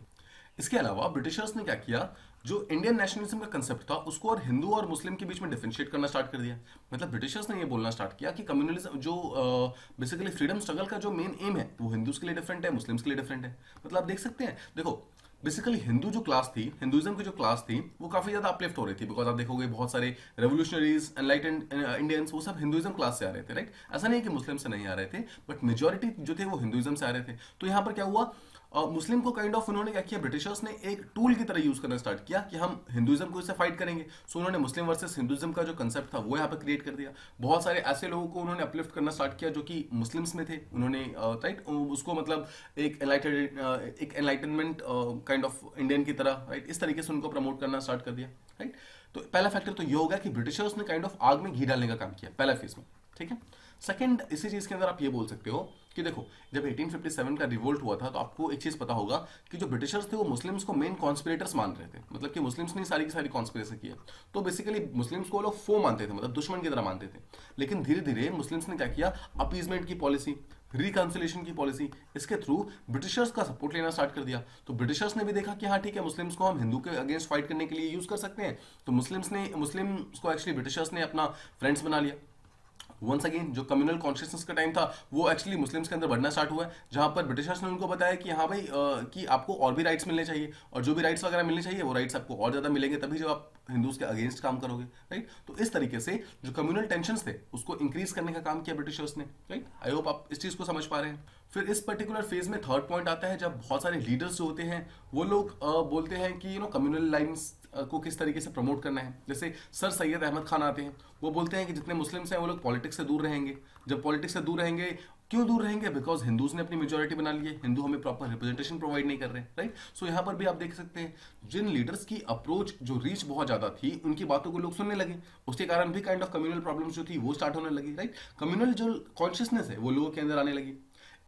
इसके अलावा ब्रिटिशर्स ने क्या किया, जो इंडियन नेशनलिज्म का कंसेप्ट था उसको और हिंदू और मुस्लिम के बीच में डिफरेंशिएट करना स्टार्ट कर दिया। मतलब ब्रिटिशर्स ने ये बोलना स्टार्ट किया कि कम्युनलिज्म जो बेसिकली फ्रीडम स्ट्रगल का जो मेन एम है वो हिंदूज के लिए डिफरेंट है, मुस्लिम्स के लिए डिफरेंट है। मतलब आप देख सकते हैं, देखो बेसिकली हिंदू जो क्लास थी, हिंदुइज्म की जो क्लास थी वो काफ़ी ज़्यादा अपलिफ्ट हो रही थी, बिकॉज आप देखोगे बहुत सारे रेवोल्यूशनरीज, एनलाइटेंड इंडियंस, वो सब हिंदुइज्म क्लास से आ रहे थे, राइट। ऐसा नहीं कि मुस्लिम से नहीं आ रहे थे, बट मेजॉरिटी जो थे वो हिंदुइज्म से आ रहे थे। तो यहाँ पर क्या हुआ, uh, मुस्लिम को काइंड ऑफ उन्होंने क्या किया, ब्रिटिशर्स ने एक टूल की तरह यूज़ करना स्टार्ट किया कि हम हिंदुइज्म को इससे फाइट करेंगे। सो उन्होंने मुस्लिम वर्सेस हिंदुइज्म का जो कंसेप्ट था वो यहाँ पर क्रिएट कर दिया। बहुत सारे ऐसे लोगों को उन्होंने अपलिफ्ट करना स्टार्ट किया जो कि मुस्लिम्स में थे, उन्होंने राइट uh, उसको मतलब एक एनलाइटेड uh, एक एनलाइटनमेंट काइंड ऑफ इंडियन की तरह, राइट, इस तरीके से उनको प्रमोट करना स्टार्ट कर दिया, राइट। तो पहला फैक्टर तो ये होगा कि ब्रिटिशर्स ने काइंड ऑफ आग में घी डालने का काम किया पहला फेज में, ठीक है। सेकंड, इसी चीज़ के अंदर आप ये बोल सकते हो कि देखो जब अठारह सौ सत्तावन का रिवोल्ट हुआ था तो आपको एक चीज़ पता होगा कि जो ब्रिटिशर्स थे वो मुस्लिम्स को मेन कॉन्स्पिरेटर्स मान रहे थे, मतलब कि मुस्लिम्स ने सारी की सारी कॉन्स्पिरेसी की है। तो बेसिकली मुस्लिम्स को लोग फो मानते थे, मतलब दुश्मन की तरह मानते थे। लेकिन धीरे धीरे मुस्लिम्स ने क्या किया, अपीजमेंट की पॉलिसी, रिकंसिलेशन की पॉलिसी, इसके थ्रू ब्रिटिशर्स का सपोर्ट लेना स्टार्ट कर दिया। तो ब्रिटिशर्स ने भी देखा कि हाँ ठीक है, मुस्लिम्स को हम हिंदू के अगेंस्ट फाइट करने के लिए यूज़ कर सकते हैं। तो मुस्लिम्स ने मुस्लिम्स को एक्चुअली ब्रिटिशर्स ने अपना फ्रेंड्स बना लिया। वंस अगेन जो कम्युनल कॉन्शियसनेस का टाइम था वो एक्चुअली मुस्लिम्स के अंदर बढ़ना स्टार्ट हुआ है, जहाँ पर ब्रिटिशर्स ने उनको बताया कि हाँ भाई आ, कि आपको और भी राइट्स मिलने चाहिए, और जो भी राइट्स वगैरह मिलने चाहिए वो राइट्स आपको और ज़्यादा मिलेंगे तभी जब आप हिंदूज के अगेंस्ट काम करोगे, राइट। तो इस तरीके से जो कम्युनल टेंशंस थे उसको इंक्रीज करने का काम किया ब्रिटिशर्स ने, राइट। आई होप आप इस चीज़ को समझ पा रहे हैं। फिर इस पर्टिकुलर फेज में थर्ड पॉइंट आता है जब बहुत सारे लीडर्स जो होते हैं वो लोग बोलते हैं कि यू नो कम्युनल लाइन्स को किस तरीके से प्रमोट करना है। जैसे सर सैयद अहमद खान आते हैं, वो बोलते हैं कि जितने मुस्लिम्स हैं वो लोग पॉलिटिक्स से दूर रहेंगे। जब पॉलिटिक्स से दूर रहेंगे, क्यों दूर रहेंगे? बिकॉज हिंदूज ने अपनी मेजॉरिटी बना ली है, हिंदू हमें प्रॉपर रिप्रेजेंटेशन प्रोवाइड नहीं कर रहे हैं, राइट। सो यहाँ पर भी आप देख सकते हैं जिन लीडर्स की अप्रोच जो रीच बहुत ज़्यादा थी उनकी बातों को लोग सुनने लगे, उसके कारण भी काइंड ऑफ कम्युनल प्रॉब्लम्स जो थी वो स्टार्ट होने लगी, राइट। कम्युनल जो कॉन्शियसनेस है वो लोगों के अंदर आने लगी।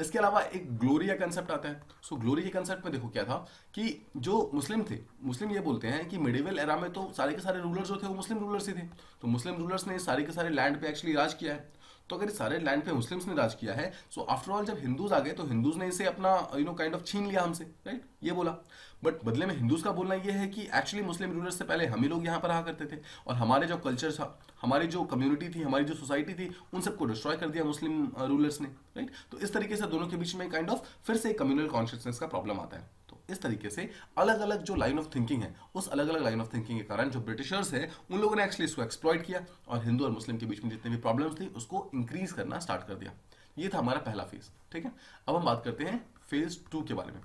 इसके अलावा एक ग्लोरी का कंसेप्ट आता है। सो ग्लोरी के कंसेप्ट में देखो क्या था कि जो मुस्लिम थे, मुस्लिम ये बोलते हैं कि मिडिवल एरा में तो सारे के सारे रूलर्स जो थे वो मुस्लिम रूलर्स ही थे, तो मुस्लिम रूलर्स ने सारे के सारे लैंड पे एक्चुअली राज किया है। तो अगर इस सारे लैंड पे मुस्लिम्स ने राज किया है, सो आफ्टर ऑल जब हिंदूज आ गए तो हिंदूज ने इसे अपना यू नो काइंड ऑफ छीन लिया हमसे, राइट, ये बोला। बट बदले में हिंदूज का बोलना ये है कि एक्चुअली मुस्लिम रूलर्स से पहले हम ही लोग यहाँ पर रहा करते थे, और हमारे जो कल्चर था, हमारी जो कम्युनिटी थी, हमारी जो सोसाइटी थी, उन सबको डिस्ट्रॉय कर दिया मुस्लिम रूलर्स ने, राइट। तो इस तरीके से दोनों के बीच में काइंड ऑफ फिर से कम्युनल कॉन्शियसनेस का प्रॉब्लम आता है। तो इस तरीके से अलग अलग जो लाइन ऑफ थिंकिंग है, उस अलग अलग लाइन ऑफ थिंकिंग के कारण जो ब्रिटिशर्स हैं उन लोगों ने एक्चुअली इसको एक्सप्लॉइट किया और हिंदू और मुस्लिम के बीच में जितने भी प्रॉब्लम्स थी उसको इंक्रीज करना स्टार्ट कर दिया। ये था हमारा पहला फेज, ठीक है। अब हम बात करते हैं फेज टू के बारे में।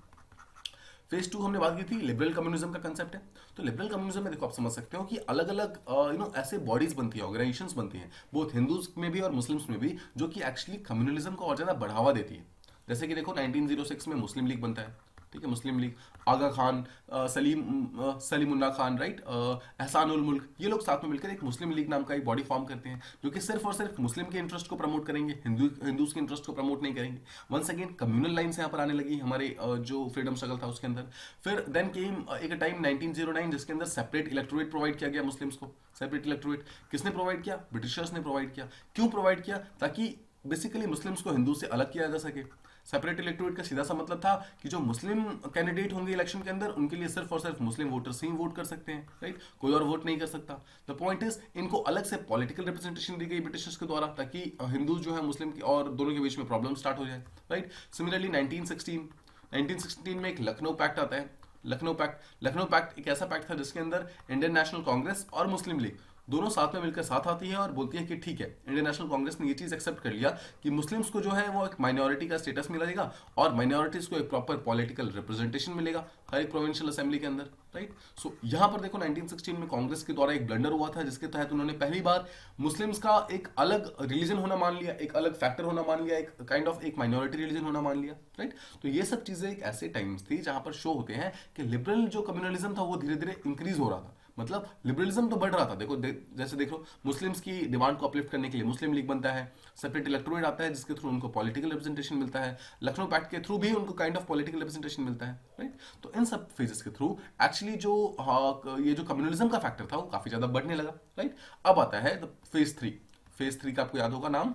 फेज टू हमने बात की थी लिबरल कम्युनिज्म का कंसेप्ट है। तो लिबरल कम्युनिज्म में देखो आप समझ सकते हो कि अलग अलग यू नो ऐसे बॉडीज बनती है, ऑर्गेनाइजेशंस बनती हैं बोथ हिंदूज में भी और मुस्लिम्स में भी, जो कि एक्चुअली कम्युनलिज्म को और ज़्यादा बढ़ावा देती है। जैसे कि देखो नाइनटीन ओ सिक्स में मुस्लिम लीग बनता है, ठीक है, मुस्लिम लीग, आगा खान, आ, सलीम आ, सलीमुल्ला खान, राइट, एहसानुल मुल्क, ये लोग साथ में मिलकर एक मुस्लिम लीग नाम का एक बॉडी फॉर्म करते हैं जो कि सिर्फ और सिर्फ मुस्लिम के इंटरेस्ट को प्रमोट करेंगे, हिंदू हिंदूज के इंटरेस्ट को प्रमोट नहीं करेंगे। वंस अगेन कम्युनल लाइन्स यहाँ पर आने लगी हमारे जो फ्रीडम स्ट्रगल था उसके अंदर। फिर देन केम एक टाइम नाइनटीन ओ नाइन जिसके अंदर सेपरेट इलेक्टोरेट प्रोवाइड किया गया मुस्लिम्स को। सेपरेट इलेक्टोरेट किसने प्रोवाइड किया? ब्रिटिशर्स ने प्रोवाइड किया। क्यों प्रोवाइड किया? ताकि बेसिकली मुस्लिम्स को हिंदू से अलग किया जा सके। सेपरेट इलेक्टोरेट का सीधा सा मतलब था कि जो मुस्लिम कैंडिडेट होंगे इलेक्शन के अंदर उनके लिए सिर्फ और सिर्फ मुस्लिम वोटर्स ही वोट कर सकते हैं, राइट, कोई और वोट नहीं कर सकता। द पॉइंट इज इनको अलग से पॉलिटिकल रिप्रेजेंटेशन दी गई ब्रिटिशर्स के द्वारा ताकि हिंदू जो है मुस्लिम के और दोनों के बीच में प्रॉब्लम स्टार्ट हो जाए, राइट। सिमिलरली नाइनटीन सिक्सटीन में एक लखनऊ पैक्ट आता है। लखनऊ पैक्ट लखनऊ पैक्ट एक ऐसा पैक्ट था जिसके अंदर इंडियन नेशनल कांग्रेस और मुस्लिम लीग दोनों साथ में मिलकर साथ आती है और बोलती है कि ठीक है, इंडियन नेशनल कांग्रेस ने ये चीज़ एक्सेप्ट कर लिया कि मुस्लिम्स को जो है वो एक माइनॉरिटी का स्टेटस मिलेगा और माइनॉरिटीज़ को एक प्रॉपर पॉलिटिकल रिप्रेजेंटेशन मिलेगा हर एक प्रोविंशियल असेंबली के अंदर, राइट। सो यहाँ पर देखो नाइनटीन सिक्सटीन में कांग्रेस के द्वारा एक ब्लंडर हुआ था जिसके तहत उन्होंने पहली बार मुस्लिम्स का एक अलग रिलीजन होना मान लिया, एक अलग फैक्टर होना मान लिया, एक काइंड ऑफ एक माइनॉरिटी रिलीजन होना मान लिया, राइट। तो ये सब चीज़ें एक ऐसे टाइम्स थी जहाँ पर शो होते हैं कि लिबरल जो कम्युनलिज्म था वो धीरे धीरे इंक्रीज हो रहा था। मतलब लिबरलिज्म तो बढ़ रहा था। देखो दे, जैसे देख लो मुस्लिम्स की डिमांड को अपलिफ्ट करने के लिए मुस्लिम लीग बनता है, सेपरेट इलेक्टोरेट आता है जिसके थ्रू उनको पॉलिटिकल रिप्रेजेंटेशन मिलता है, लखनऊ पैक्ट के थ्रू भी उनको काइंड ऑफ पॉलिटिकल रिप्रेजेंटेशन मिलता है, राइट। तो इन सब फेजेस के थ्रू एक्चुअली जो हाँ, ये जो कम्युनलिज्म का फैक्टर था वो काफ़ी ज़्यादा बढ़ने लगा, राइट। अब आता है the phase three. Phase three का आपको याद होगा नाम,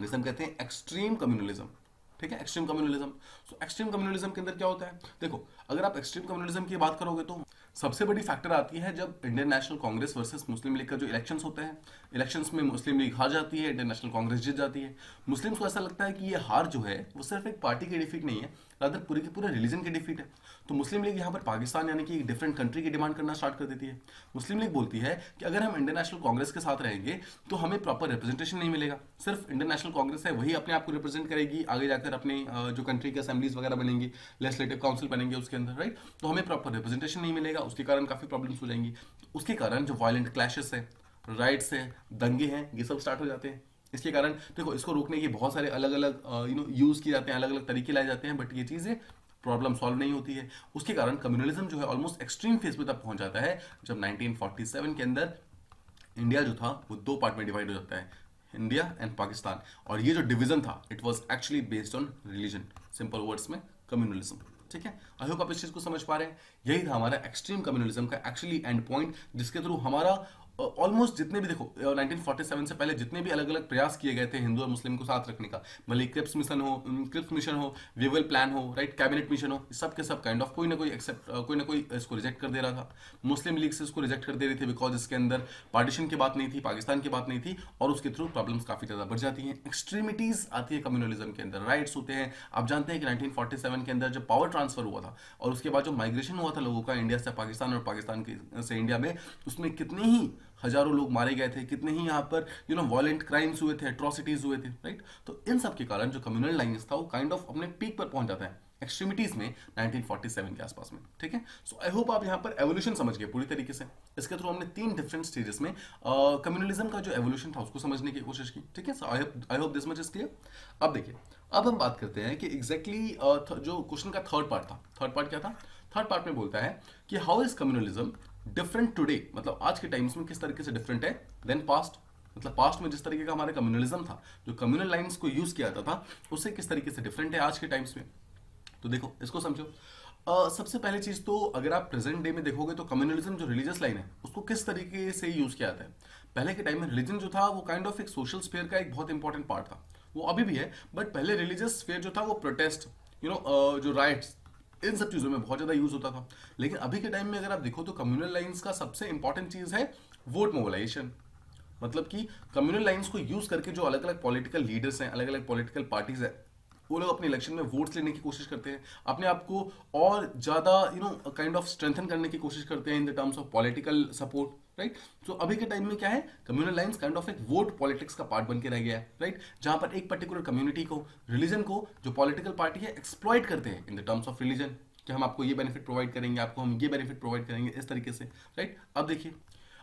जिसे हम कहते हैं एक्सट्रीम कम्युनलिज्म, ठीक है, extreme communalism. So extreme communalism के अंदर क्या होता है, देखो अगर आप एक्सट्रीम कम्युनलिज्म की बात करोगे तो सबसे बड़ी फैक्टर आती है जब Indian National Congress versus Muslim League का जो इलेक्शंस होते हैं। इलेक्शंस में मुस्लिम लीग हार जाती है, इंडियन नेशनल कांग्रेस जीत जाती है। मुस्लिम्स को ऐसा लगता है कि ये हार जो है वो सिर्फ एक पार्टी की डिफीट नहीं है, रादर पूरे के पूरे रिलीजन की डिफीट है। तो मुस्लिम लीग यहाँ पर पाकिस्तान यानी कि एक डिफरेंट कंट्री की डिमांड करना स्टार्ट कर देती है। मुस्लिम लीग बोलती है कि अगर हम इंडियन नेशनल कांग्रेस के साथ रहेंगे तो हमें प्रॉपर रिप्रेजेंटेशन नहीं मिलेगा, सिर्फ इंडियन नेशनल कांग्रेस है वही अपने आप को रिप्रेजेंट करेगी, आगे जाकर अपने जो कंट्री के असेंबलीज वगैरह बनेंगी, लेजिस्लेटिव काउंसिल बनेंगे उसके अंदर, राइट। तो हमें प्रॉपर रिप्रेजेंटेशन नहीं मिलेगा, उसके कारण काफ़ी प्रॉब्लम्स हो जाएंगी। उसके कारण जो वायलेंट क्लैशेस है, राइट्स हैं, दंगे हैं, ये सब स्टार्ट हो जाते हैं। इसके कारण देखो इसको रोकने के बहुत सारे अलग अलग यू नो यूज़ किए जाते हैं, अलग अलग तरीके लाए जाते हैं, बट ये चीज़ें प्रॉब्लम सॉल्व नहीं होती है। उसके कारण कम्युनलिज्म जो है ऑलमोस्ट एक्सट्रीम फेज पे तब पहुंच जाता है जब नाइनटीन फोर्टी सेवन के अंदर इंडिया जो था वो दो पार्ट में डिवाइड हो जाता है, इंडिया एंड पाकिस्तान। और ये जो डिवीजन था it was actually based on religion, simple words में कम्युनलिज्म, ठीक है। आई होप आप इस चीज़ को समझ पा रहे हैं। यही था हमारा एक्सट्रीम कम्युनलिज्म का एक्चुअली एंड पॉइंट, जिसके थ्रू हमारा ऑलमोस्ट जितने भी देखो नाइनटीन फोर्टी सेवन से पहले जितने भी अलग अलग प्रयास किए गए थे हिंदू और मुस्लिम को साथ रखने का, भले क्रिप्स मिशन हो क्रिप्स मिशन हो वेवल प्लान हो, राइट, कैबिनेट मिशन हो, सब के सब काइंड ऑफ कोई ना कोई एक्सेप्ट कोई ना कोई इसको रिजेक्ट कर दे रहा था। मुस्लिम लीग से इसको रिजेक्ट कर दे रही थी बिकॉज इसके अंदर पार्टीशन की बात नहीं थी, पाकिस्तान की बात नहीं थी, और उसके थ्रू प्रॉब्लम्स काफ़ी ज़्यादा बढ़ जाती हैं। एक्सट्रीमिटीज़ आती है कम्युनलिज्म के अंदर, राइट्स होते हैं। आप जानते हैं कि नाइनटीन फोर्टी सेवन के अंदर जब पावर ट्रांसफर हुआ था और उसके बाद जो माइग्रेशन हुआ था लोगों का इंडिया से पाकिस्तान और पाकिस्तान से इंडिया में, उसमें कितने ही हजारों लोग मारे गए थे, कितने ही यहाँ पर यू नो वायलेंट क्राइम्स हुए थे, एट्रॉसिटीज हुए थे, राइट। तो इन सब के कारण जो कम्युनल लाइंस था वो काइंड ऑफ अपने पीक पर पहुंच जाता है एक्सट्रीमिटीज में नाइनटीन फोर्टी सेवन के आसपास में, ठीक है। सो आई होप आप यहाँ पर एवोल्यूशन समझ गए पूरी तरीके से। इसके थ्रू हमने तीन डिफरेंट स्टेजेस में कम्युनलिज्म uh, का जो एवोल्यूशन था उसको समझने की कोशिश की, ठीक है। So I I hope this much is clear. अब देखिए, अब हम बात करते हैं कि एग्जैक्टली exactly, uh, जो क्वेश्चन का थर्ड पार्ट था, थर्ड पार्ट क्या था? थर्ड पार्ट में बोलता है कि how is communalism different today, मतलब आज के टाइम्स में किस तरीके से डिफरेंट है देन पास्ट, मतलब पास्ट में जिस तरीके का हमारा कम्युनलिज्म था, जो कम्युनल लाइंस को यूज किया जाता था, उससे किस तरीके से डिफरेंट है आज के टाइम्स में। तो देखो इसको समझो। Uh, सबसे पहली चीज़ तो अगर आप प्रेजेंट डे में देखोगे तो कम्युनलिज्म जो रिलीजियस लाइन है उसको किस तरीके से यूज़ किया जाता है। पहले के टाइम में रिलीजन जो था वो काइंड ऑफ एक सोशल स्फेयर का एक बहुत इंपॉर्टेंट पार्ट था, वो अभी भी है, बट पहले रिलीजियस स्फेयर जो था वो प्रोटेस्ट यू नो जो राइट्स इन सब चीज़ों में बहुत ज़्यादा यूज़ होता था। लेकिन अभी के टाइम में अगर आप देखो तो कम्युनल लाइंस का सबसे इंपॉर्टेंट चीज़ है वोट मोबिलाइजेशन, मतलब कि कम्युनल लाइंस को यूज़ करके जो अलग अलग पॉलिटिकल लीडर्स हैं, अलग अलग पॉलिटिकल पार्टीज़ हैं, वो लोग अपने इलेक्शन में वोट्स लेने की कोशिश करते हैं, अपने आप को और ज़्यादा you know kind of strengthen करने की कोशिश करते हैं in the terms of political support, right. So अभी के टाइम में क्या है, कम्युनल लाइंस काइंड ऑफ एक वोट पॉलिटिक्स का पार्ट बन के रह गया है, राइट, जहाँ पर एक पर्टिकुलर कम्युनिटी को, रिलीजन को जो पॉलिटिकल पार्टी है एक्सप्लॉइट करते हैं in the terms of religion, कि हम आपको ये बेनिफिट प्रोवाइड करेंगे, आपको हम ये बेनिफिट प्रोवाइड करेंगे, इस तरीके से, राइट। अब देखिए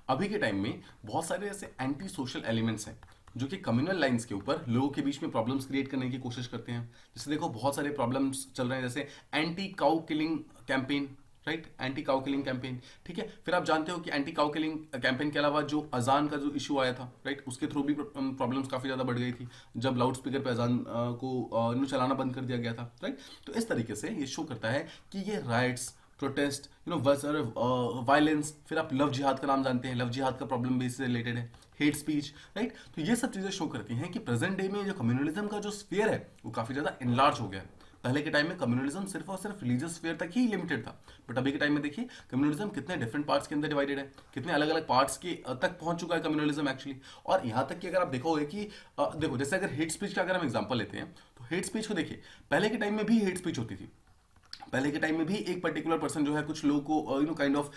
अभी के टाइम में बहुत सारे ऐसे एंटी सोशल एलिमेंट्स हैं जो कि कम्युनल लाइंस के ऊपर लोगों के बीच में प्रॉब्लम्स क्रिएट करने की कोशिश करते हैं। जैसे देखो बहुत सारे प्रॉब्लम्स चल रहे हैं, जैसे anti cow killing campaign, right, anti cow killing campaign, ठीक है। फिर आप जानते हो कि एंटी काउ किलिंग कैंपेन के अलावा जो अजान का जो इशू आया था, राइट, उसके थ्रू भी प्रॉब्लम्स काफ़ी ज़्यादा बढ़ गई थी जब लाउड स्पीकर पर अजान को चलाना बंद कर दिया गया था, राइट। तो इस तरीके से ये शो करता है कि ये riots protest, you know violence, फिर आप लव जिहाद का नाम जानते हैं, लव जिहाद का प्रॉब्लम भी इससे रिलेटेड है, हेट स्पीच, राइट। तो ये सब चीज़ें शो करती हैं कि प्रेजेंट डे में जो कम्युनलिज्म का जो स्फीयर है वो काफ़ी ज़्यादा इनलार्ज हो गया है। पहले के टाइम में कम्युनलिज्म सिर्फ और सिर्फ रिलीजियस स्फीयर तक ही लिमिटेड था, बट अभी के टाइम में देखिए कम्युनलिज्म कितने डिफरेंट पार्ट्स के अंदर डिवाइडेड है, कितने अलग अलग पार्ट्स के तक पहुंच चुका है कम्युनलिज्म एक्चुअली। और यहाँ तक कि अगर आप देखोगे कि देखो जैसे अगर हेट स्पीच का अगर हम एग्जाम्पल लेते हैं तो हेट स्पीच को देखिए पहले के टाइम में भी हेट स्पीच होती थी, पहले के टाइम में भी एक पर्टिकुलर पर्सन जो है कुछ लोगों को you know kind of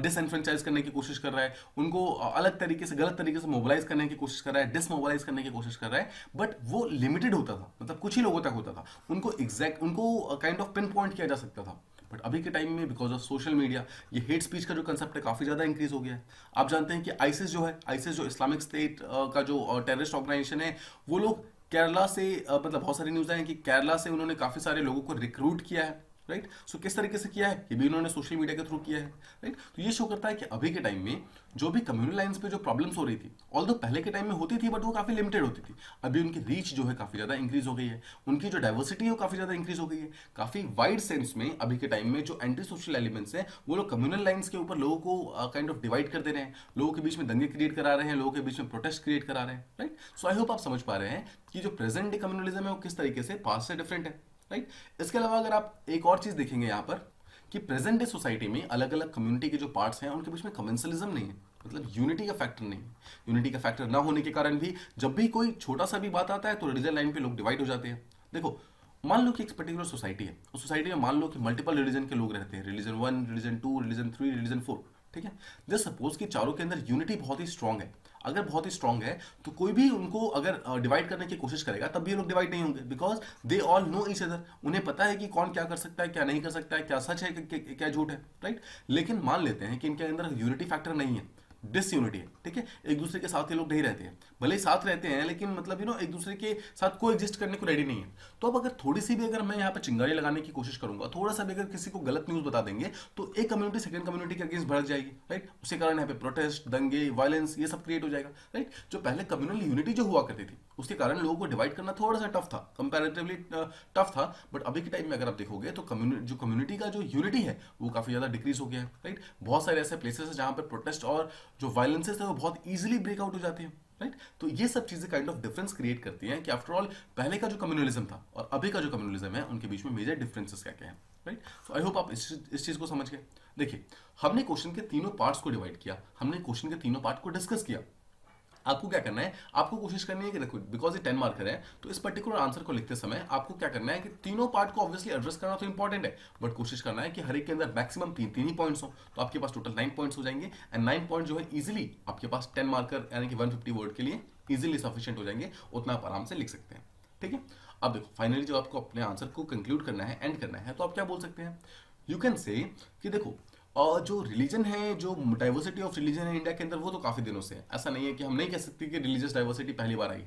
disenfranchise करने की कोशिश कर रहा है, उनको अलग तरीके से गलत तरीके से मोबिलाइज करने की कोशिश कर रहा है, डिसमोबिलाइज करने की कोशिश कर रहा है, बट वो लिमिटेड होता था, मतलब कुछ ही लोगों तक होता था, उनको एग्जैक्ट उनको काइंड ऑफ पिन पॉइंट किया जा सकता था। बट अभी के टाइम में बिकॉज ऑफ सोशल मीडिया ये हेट स्पीच का जो कंसेप्ट है काफ़ी ज़्यादा इंक्रीज हो गया है। आप जानते हैं कि आईसिस जो है, आईसिस जो इस्लामिक स्टेट का जो टेररिस्ट ऑर्गेनाइजेशन है, वो लोग केरला से मतलब बहुत सारी न्यूज़ हैं कि केरला से उन्होंने काफ़ी सारे लोगों को रिक्रूट किया है, राइट right? सो so, किस तरीके से किया है ये भी उन्होंने सोशल मीडिया के थ्रू किया है, राइट right? तो ये शो करता है कि अभी के टाइम में जो भी कम्युनल लाइंस पे जो प्रॉब्लम्स हो रही थी, ऑल्दो पहले के टाइम में होती थी बट वो काफ़ी लिमिटेड होती थी, अभी उनकी रीच जो है काफ़ी ज़्यादा इंक्रीज हो गई है, उनकी जो डाइवर्सिटी है वो काफ़ी ज़्यादा इंक्रीज हो गई है। काफ़ी वाइड सेंस में अभी के टाइम में जो एंटी सोशल एलिमेंट्स हैं वो लोग कम्युनल लाइन्स के ऊपर लोगों को काइंड ऑफ डिवाइड कर दे रहे हैं, लोगों के बीच में दंगे क्रिएट करा रहे हैं, लोगों के बीच में प्रोटेस्ट क्रिएट करा रहे हैं, राइट। सो आई होप आप समझ पा रहे हैं कि जो प्रेजेंट डे कम्युनलिज्म है वो किस तरीके से पास्ट से डिफरेंट है, राइट right? इसके अलावा अगर आप एक और चीज़ देखेंगे यहाँ पर कि प्रेजेंट डे सोसाइटी में अलग अलग कम्युनिटी के जो पार्ट्स हैं उनके बीच में कमेंसलिज्म नहीं है, मतलब यूनिटी का फैक्टर नहीं है। यूनिटी का फैक्टर ना होने के कारण भी जब भी कोई छोटा सा भी बात आता है तो रिलीजन लाइन पे लोग डिवाइड हो जाते हैं। देखो मान लो कि एक पर्टिकुलर सोसाइटी है, उस सोसाइटी में मान लो कि मल्टीपल रिलीजन के लोग रहते हैं, religion one, religion two, religion three, religion four, ठीक है। जस्ट सपोज कि चारों के अंदर यूनिटी बहुत ही स्ट्रांग है, अगर बहुत ही स्ट्रांग है तो कोई भी उनको अगर डिवाइड uh, करने की कोशिश करेगा तब भी ये लोग डिवाइड नहीं होंगे, because they all know each other. उन्हें पता है कि कौन क्या कर सकता है, क्या नहीं कर सकता है, क्या सच है, क्या झूठ है, राइट। लेकिन मान लेते हैं कि इनके अंदर यूनिटी फैक्टर नहीं है, डिसयूनिटी है, ठीक है। एक दूसरे के साथ ये लोग नहीं रहते हैं, भले ही साथ रहते हैं लेकिन मतलब यू नो एक दूसरे के साथ को एग्जिस्ट करने को रेडी नहीं है। तो अब अगर थोड़ी सी भी अगर मैं यहाँ पर चिंगारी लगाने की कोशिश करूंगा, थोड़ा सा भी अगर किसी को गलत न्यूज़ बता देंगे तो एक कम्युनिटी सेकंड कम्युनिटी के अगेंस्ट भड़क जाएगी, राइट। उसके कारण यहाँ पे प्रोटेस्ट, दंगे, वायलेंस ये सब क्रिएट हो जाएगा, राइट। जो पहले कम्युनल यूनिटी जो हुआ करती थी उसके कारण लोगों को डिवाइड करना थोड़ा सा टफ था, कंपेरेटिवली टफ था। बट अभी के टाइम में अगर आप देखोगे तो कम्युनिटी जो कम्युनिटी का जो यूनिटी है वो काफ़ी ज़्यादा डिक्रीज हो गया है, राइट। बहुत सारे ऐसे प्लेसेस हैं जहाँ पर प्रोटेस्ट और जो वायलेंसेस है वो बहुत इजीली ब्रेकआउट हो जाते हैं, राइट। तो ये सब चीज़ें काइंड ऑफ डिफरेंस क्रिएट करती हैं कि आफ्टरऑल पहले का जो कम्युनलिज्म था और अभी का जो कम्युनलिज्म है उनके बीच में मेजर डिफरेंसेस क्या क्या हैं, राइट। सो आई होप आप इस इस चीज़ को समझ गए। देखिए हमने क्वेश्चन के तीनों पार्ट्स को डिवाइड किया, हमने क्वेश्चन के तीनों पार्ट को डिस्कस किया। आपको क्या करना है, आपको कोशिश करनी है कि देखो बिकॉज ये टेन मार्कर है तो इस पर्टिकुलर आंसर को लिखते समय आपको क्या करना है कि तीनों पार्ट को ऑब्वियसली एड्रेस करना तो इंपॉर्टेंट है, बट कोशिश करना है कि हर एक के अंदर मैक्सिमम तीन तीन ही पॉइंट्स हो, तो आपके पास टोटल नाइन पॉइंट्स हो जाएंगे। एंड नाइन पॉइंट जो है इजिली आपके पास टेन मार्कर यानी कि वन फिफ्टी वर्ड के लिए इजिली सफिशियंट हो जाएंगे, उतना आप आराम से लिख सकते हैं, ठीक है। अब देखो फाइनली जब आपको अपने आंसर को कंक्लूड करना है, एंड करना है, तो आप क्या बोल सकते हैं, यू कैन से कि देखो और जो रिलीजन है, जो डाइवर्सिटी ऑफ रिलीजन है इंडिया के अंदर वो तो काफ़ी दिनों से है। ऐसा नहीं है कि हम नहीं कह सकते कि रिलीजियस डाइवर्सिटी पहली बार आई।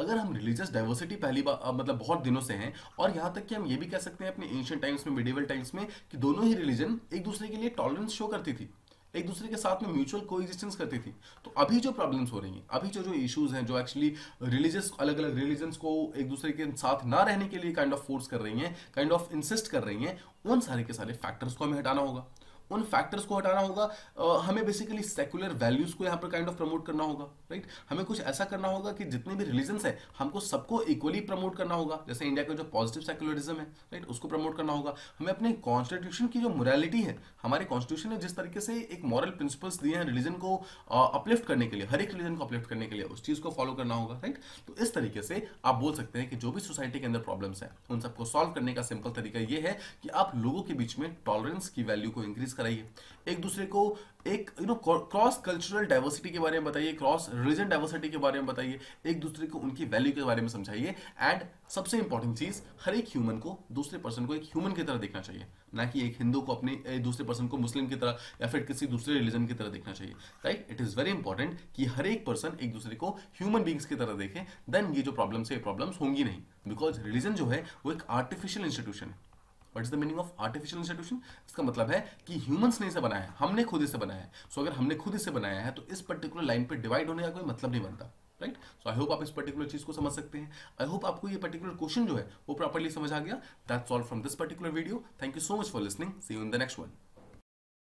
अगर हम रिलीजियस डाइवर्सिटी पहली बार मतलब बहुत दिनों से हैं, और यहाँ तक कि हम ये भी कह सकते हैं अपने एंशिएंट टाइम्स में, मिडिवल टाइम्स में, कि दोनों ही रिलीजन एक दूसरे के लिए टॉलरेंस शो करती थी, एक दूसरे के साथ में म्यूचुअल कोएग्जिस्टेंस करती थी। तो अभी जो प्रॉब्लम्स हो रही हैं, अभी जो जो इश्यूज हैं जो एक्चुअली रिलीजियस अलग अलग रिलीजन्स को एक दूसरे के साथ ना रहने के लिए काइंड ऑफ फोर्स कर रही हैं, काइंड ऑफ इंसिस्ट कर रही हैं, उन सारे के सारे फैक्टर्स को हमें हटाना होगा। उन फैक्टर्स को हटाना होगा, आ, हमें बेसिकली सेकुलर वैल्यूज को यहाँ पर काइंड ऑफ प्रमोट करना होगा, राइट। हमें कुछ ऐसा करना होगा कि जितने भी रिलीजन्स हैं हमको सबको इक्वली प्रमोट करना होगा। जैसे इंडिया का जो पॉजिटिव सेकुलरिज्म है, राइट, उसको प्रमोट करना होगा। हमें अपने कॉन्स्टिट्यूशन की जो मोरालिटी है, हमारे कॉन्स्टिट्यूशन ने जिस तरीके से एक मॉरल प्रिंसिपल्स दिए हैं रिलीजन को अपलिफ्ट करने के लिए, हर एक रिलीजन को अपलिफ्ट करने के लिए, उस चीज़ को फॉलो करना होगा, राइट। तो इस तरीके से आप बोल सकते हैं कि जो भी सोसाइटी के अंदर प्रॉब्लम्स हैं उन सबको सॉल्व करने का सिंपल तरीका ये है कि आप लोगों के बीच में टॉलरेंस की वैल्यू को इंक्रीज कराइए, एक दूसरे को एक you know cross cultural diversity के बारे में बताइए, क्रॉस रिलीजन डाइवर्सिटी के बारे में बताइए, एक दूसरे को उनकी वैल्यू के बारे में समझाइए। एंड सबसे इंपॉर्टेंट चीज, हर एक ह्यूमन को दूसरे पर्सन को एक ह्यूमन की तरह देखना चाहिए, ना कि एक हिंदू को अपने दूसरे पर्सन को मुस्लिम की तरह या फिर किसी दूसरे रिलीजन की तरह देखना चाहिए, right. It is very important कि हर एक पर्सन एक दूसरे को ह्यूमन बींग्स की तरह देखें, देन ये जो प्रॉब्लम्स है प्रॉब्लम्स होंगी नहीं, बिकॉज रिलीजन जो है वो एक आर्टिफिशियल इंस्टीट्यूशन है। What is the meaning of artificial institution? इसका मतलब है कि ह्यूमंस ने इसे बनाया है, हमने खुद इसे बनाया है। सो so, अगर हमने खुद इसे बनाया है तो इस पर्टिकुलर लाइन पे डिवाइड होने का कोई मतलब नहीं बनता, राइट। सो आई होप आप इस पर्टिकुलर चीज को समझ सकते हैं। आई होप आपको ये पर्टिकुलर क्वेश्चन जो है वो प्रॉपर्ली समझ आ गया। That's all from this particular video. Thank you so much for listening. See you in the next one.